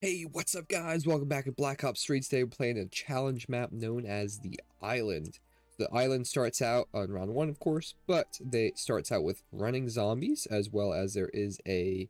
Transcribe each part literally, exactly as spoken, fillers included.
Hey, what's up guys? Welcome back to Black Ops Streets. Today we're playing a challenge map known as the Island. The Island starts out on round one, of course, but they starts out with running zombies, as well as there is a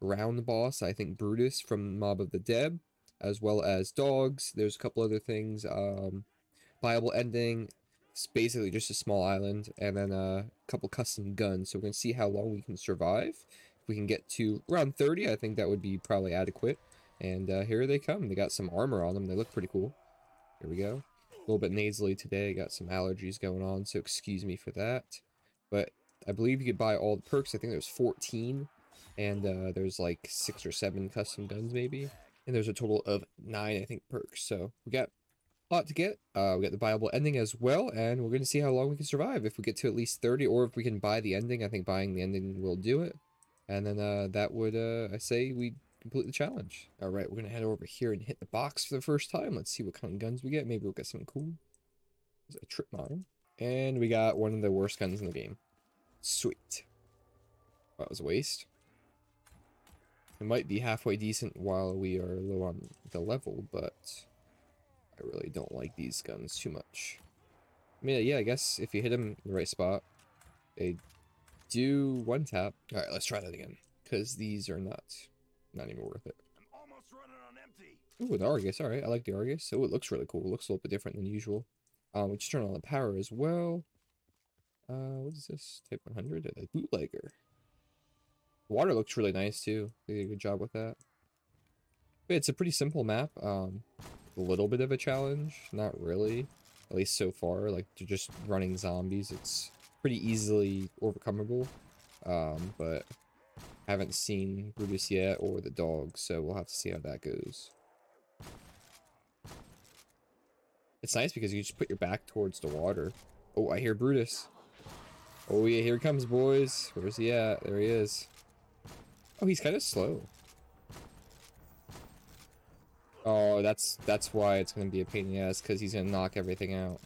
round boss, I think Brutus from Mob of the Dead, as well as dogs. There's a couple other things, um, viable ending. It's basically just a small island, and then a couple custom guns. So we're going to see how long we can survive. If we can get to round thirty, I think that would be probably adequate. And uh, here they come. They got some armor on them. They look pretty cool. Here we go. A little bit nasally today. Got some allergies going on, so excuse me for that. But I believe you could buy all the perks. I think there's fourteen. And uh, there's like six or seven custom guns maybe. And there's a total of nine, I think, perks. So we got a lot to get. Uh, we got the viable ending as well. And we're going to see how long we can survive. If we get to at least thirty, or if we can buy the ending. I think buying the ending will do it. And then uh, that would, uh, I say, we... complete the challenge. All right, we're gonna head over here and hit the box for the first time. Let's see what kind of guns we get. Maybe we'll get something cool. There's a trip mine, and we got one of the worst guns in the game. Sweet. Well, that was a waste. It might be halfway decent while we are low on the level, but I really don't like these guns too much. I mean, yeah, I guess if you hit them in the right spot, they do one tap. All right, let's try that again, because these are not. Not even worth it. I'm almost running on empty. Ooh, the Argus. All right, I like the Argus. Oh, it looks really cool. It looks a little bit different than usual. Um, we just turn on the power as well. Uh, what is this? Type one hundred? A bootlegger. The water looks really nice too. They did a good job with that. But it's a pretty simple map. Um, a little bit of a challenge, not really. At least so far. Like they're just running zombies. It's pretty easily overcomable. Um, but. Haven't seen Brutus yet or the dog, so we'll have to see how that goes. It's nice because you just put your back towards the water. Oh, I hear Brutus. Oh yeah, here he comes, boys. Where's he at? There he is. Oh, he's kind of slow. Oh, that's that's why it's going to be a pain in the ass, because he's going to knock everything out.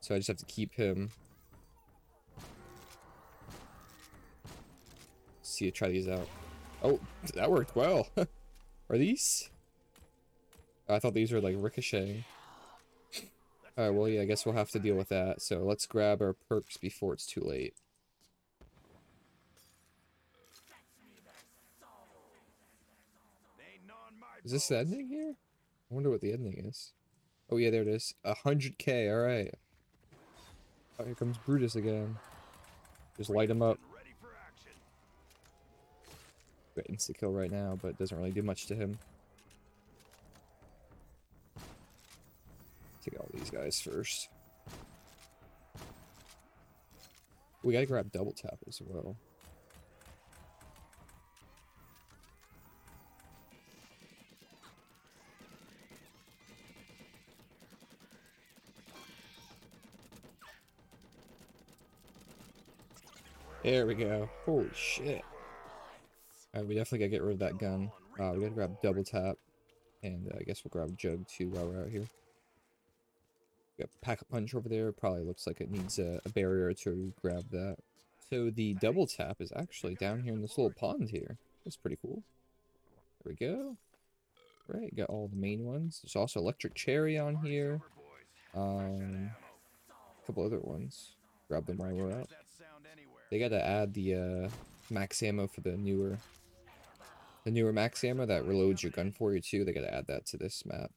So I just have to keep him. See, try these out. Oh, that worked well. Are these? I thought these were like ricocheting. All right, well, yeah, I guess we'll have to deal with that. So let's grab our perks before it's too late. Is this the ending here? I wonder what the ending is. Oh yeah, there it is. one hundred K. All right. Oh, here comes Brutus again. Just light him up. Insta kill right now, but it doesn't really do much to him. Take all these guys first. We gotta grab double tap as well. There we go. Holy shit. Alright, we definitely gotta get rid of that gun. Uh, we gotta grab double tap, and uh, I guess we'll grab jug too while we're out here. We got pack a punch over there. Probably looks like it needs a, a barrier to grab that. So the double tap is actually down here in this little pond here. That's pretty cool. There we go. All right, got all the main ones. There's also electric cherry on here. Um, a couple other ones. Grab them while we're out. They gotta add the uh, max ammo for the newer. The newer max ammo that reloads your gun for you too. They gotta add that to this map.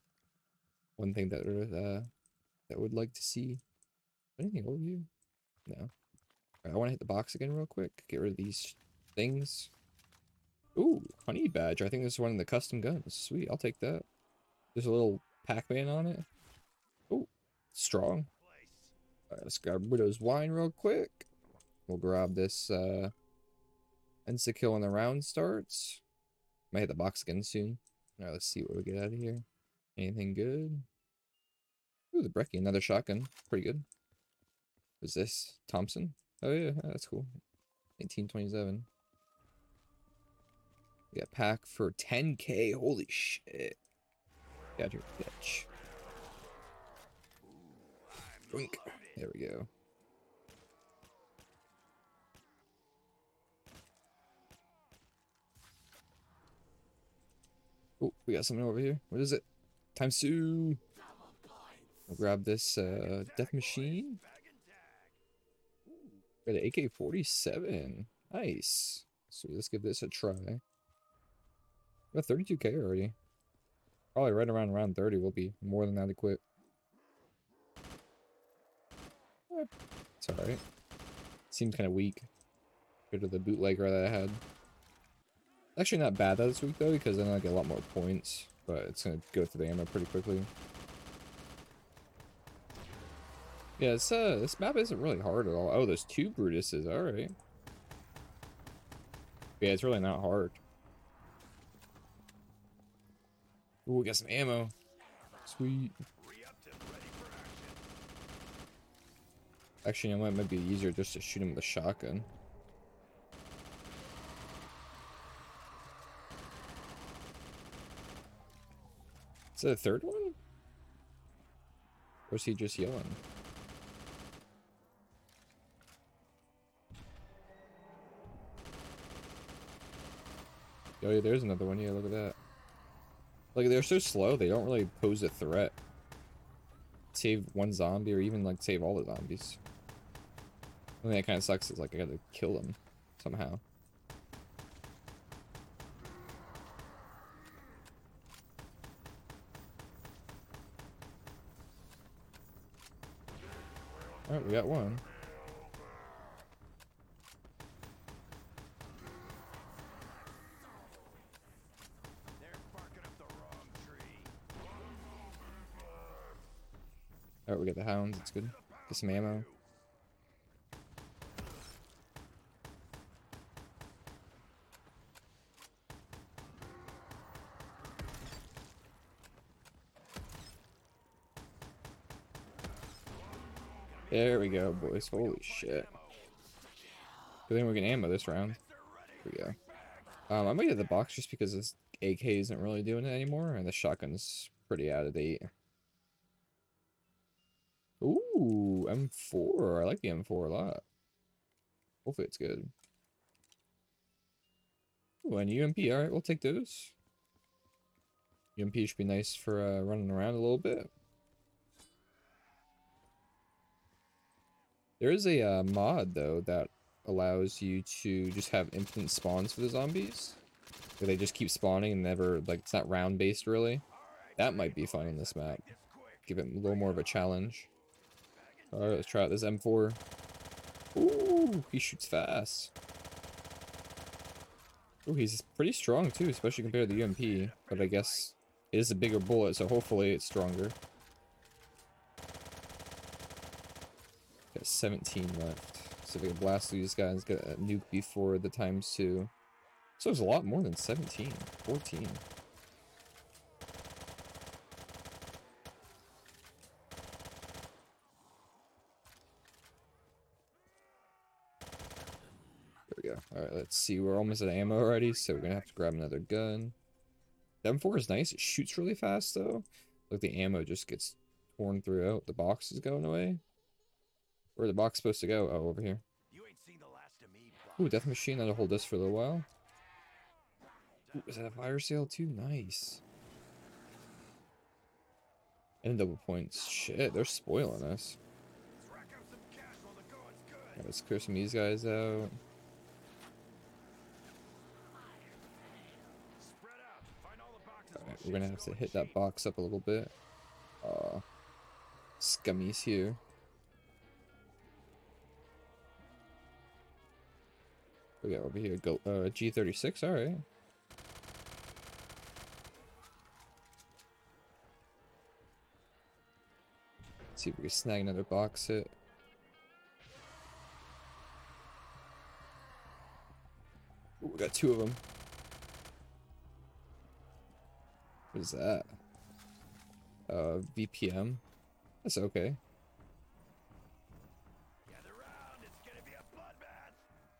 One thing that uh, that would like to see. Anything over you? No. Right, I want to hit the box again real quick. Get rid of these things. Ooh, honey badger. I think this is one of the custom guns. Sweet, I'll take that. There's a little Pac-Man on it. Ooh, strong. All right, let's grab Widow's wine real quick. We'll grab this. Uh, Insta kill when the round starts. Might hit the box again soon. All right, let's see what we get out of here. Anything good? Ooh, the Brecky, another shotgun. Pretty good. What's this? Thompson? Oh, yeah, that's cool. nineteen twenty-seven. We got pack for ten K. Holy shit. Got your bitch. Boink. There we go. Oh, we got something over here. What is it? Times two. I'll grab this uh, death machine. Got an A K forty-seven. Nice. So let's give this a try. Got thirty-two K already. Probably right around round thirty. We'll be more than that equipped. It's alright. Seems kind of weak. Go to the bootlegger that I had. Actually not bad this week though, because then I get a lot more points, but it's gonna go through the ammo pretty quickly. Yeah, this, uh, this map isn't really hard at all. Oh, there's two Brutuses, alright. Yeah, it's really not hard. Ooh, we got some ammo. Sweet. Actually, you know what, it might be easier just to shoot him with a shotgun. Is that the third one? Or is he just yelling? Oh yeah, there's another one. Yeah, look at that. Like, they're so slow, they don't really pose a threat. Save one zombie or even, like, save all the zombies. The thing that kind of sucks is, like, I gotta kill them somehow. Alright, we got one. Alright, we got the hounds. It's good. Get some ammo. There we go, boys. Holy shit. Good thing we can ammo this round. There we go. Um, I might get the box just because this A K isn't really doing it anymore, and the shotgun's pretty out of date. Ooh, M four. I like the M four a lot. Hopefully it's good. Ooh, and U M P. Alright, we'll take those. U M P should be nice for uh, running around a little bit. There is a uh, mod, though, that allows you to just have infinite spawns for the zombies. Where they just keep spawning and never, like, it's not round-based, really. That might be fun in this map. Give it a little more of a challenge. Alright, let's try out this M four. Ooh, he shoots fast. Ooh, he's pretty strong, too, especially compared to the U M P. But I guess it is a bigger bullet, so hopefully it's stronger. Got seventeen left, so if we can blast through these guys, get a nuke before the times two. So there's a lot more than seventeen, fourteen. There we go. All right, let's see. We're almost at ammo already, so we're gonna have to grab another gun. The M four is nice. It shoots really fast though. Look, the ammo just gets torn throughout. The box is going away. Where's the box supposed to go? Oh, over here. You ain't seen the last of me, ooh, death machine. That'll hold this for a little while. Ooh, is that a fire sale too? Nice. And double points. Shit, they're spoiling us. Right, let's clear some of these guys out. Alright, we're gonna have to hit that box up a little bit. Uh, scummies here. We got over here go, uh, G thirty-six, alright. Let's see if we can snag another box hit. Ooh, we got two of them. What is that? Uh, V P M? That's okay.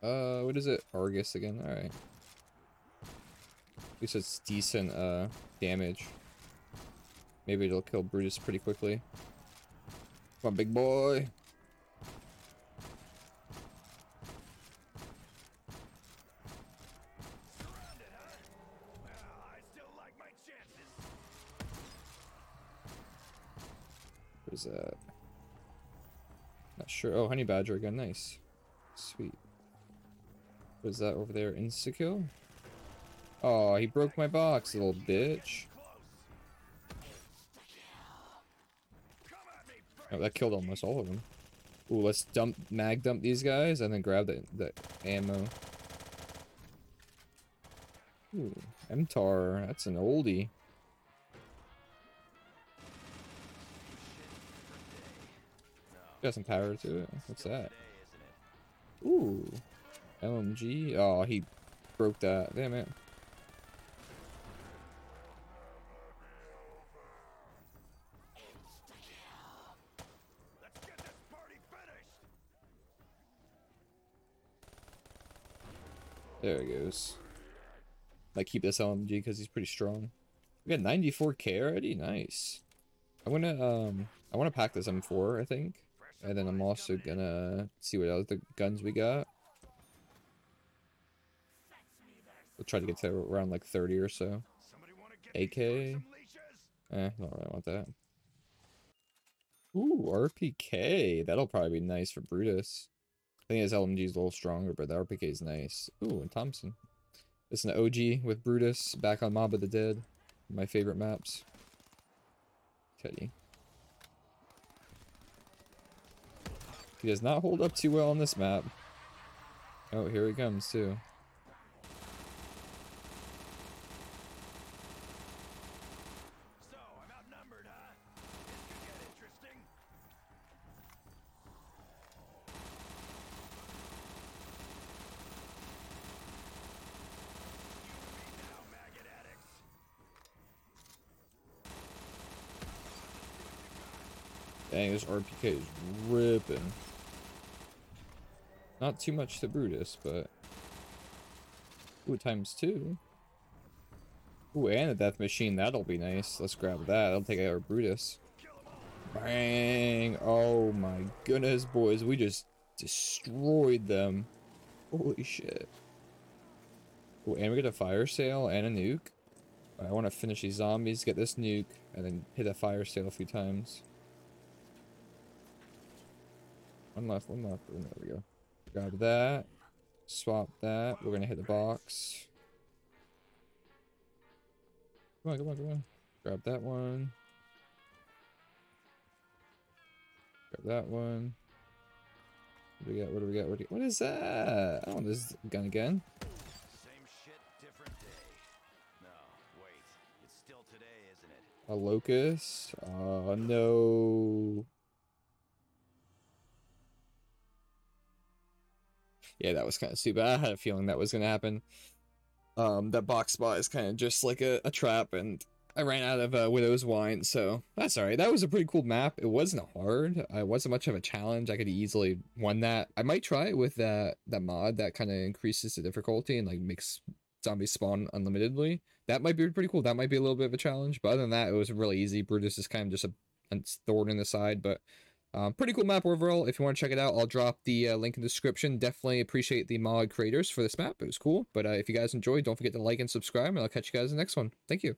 Uh, what is it? Argus again? Alright. At least it's decent, uh, damage. Maybe it'll kill Brutus pretty quickly. Come on, big boy! Well, I still like my What is that? Not sure. Oh, Honey Badger again. Nice. Sweet. What is that over there? Insta-kill? Oh, he broke my box, little bitch. Oh, that killed almost all of them. Ooh, let's dump, mag dump these guys and then grab the, the ammo. Ooh, Emtar, that's an oldie. Got some power to it. What's that? Ooh, L M G. Oh, he broke that. Damn it. There he goes. I keep this L M G because he's pretty strong. We got ninety-four K already. Nice. I'm gonna um, I want to pack this M four, I think, and then I'm also gonna see what other guns we got. We'll try to get to around like thirty or so. A K. Eh, not really want that. Ooh, R P K. That'll probably be nice for Brutus. I think his L M G is a little stronger, but the R P K is nice. Ooh, and Thompson. It's an O G with Brutus back on Mob of the Dead. My favorite maps. Teddy. He does not hold up too well on this map. Oh, here he comes too. So I'm outnumbered, huh? This could get interesting. Dang, this R P K is ripping. Not too much to Brutus, but... Ooh, times two. Ooh, and a death machine. That'll be nice. Let's grab that. That'll take out our Brutus. Bang! Oh my goodness, boys. We just destroyed them. Holy shit. Ooh, and we got a fire sale and a nuke. I want to finish these zombies, get this nuke, and then hit a fire sale a few times. One left, one left. There we go. Grab that. Swap that. We're going to hit the box. Come on, come on, come on. Grab that one. Grab that one. What do we got? What do we got? What, do we got? What is that? I want this gun again. Same shit, different day. No, wait. It's still today, isn't it? A Locus? Oh, no. Yeah, that was kind of stupid. I had a feeling that was going to happen. Um, that box spot is kind of just like a, a trap, and I ran out of uh, Widow's Wine, so that's alright. That was a pretty cool map. It wasn't hard. It wasn't much of a challenge. I could easily won that. I might try it with that, that mod that kind of increases the difficulty and like makes zombies spawn unlimitedly. That might be pretty cool. That might be a little bit of a challenge, but other than that, it was really easy. Brutus is kind of just a, a thorn in the side, but... Um, pretty cool map overall. If you want to check it out, I'll drop the uh, link in the description. Definitely appreciate the mod creators for this map. It was cool. But uh, if you guys enjoyed, don't forget to like and subscribe, and I'll catch you guys in the next one. Thank you.